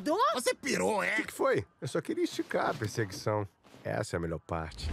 Doidou? Você pirou, é? O que foi? Eu só queria esticar a perseguição. Essa é a melhor parte.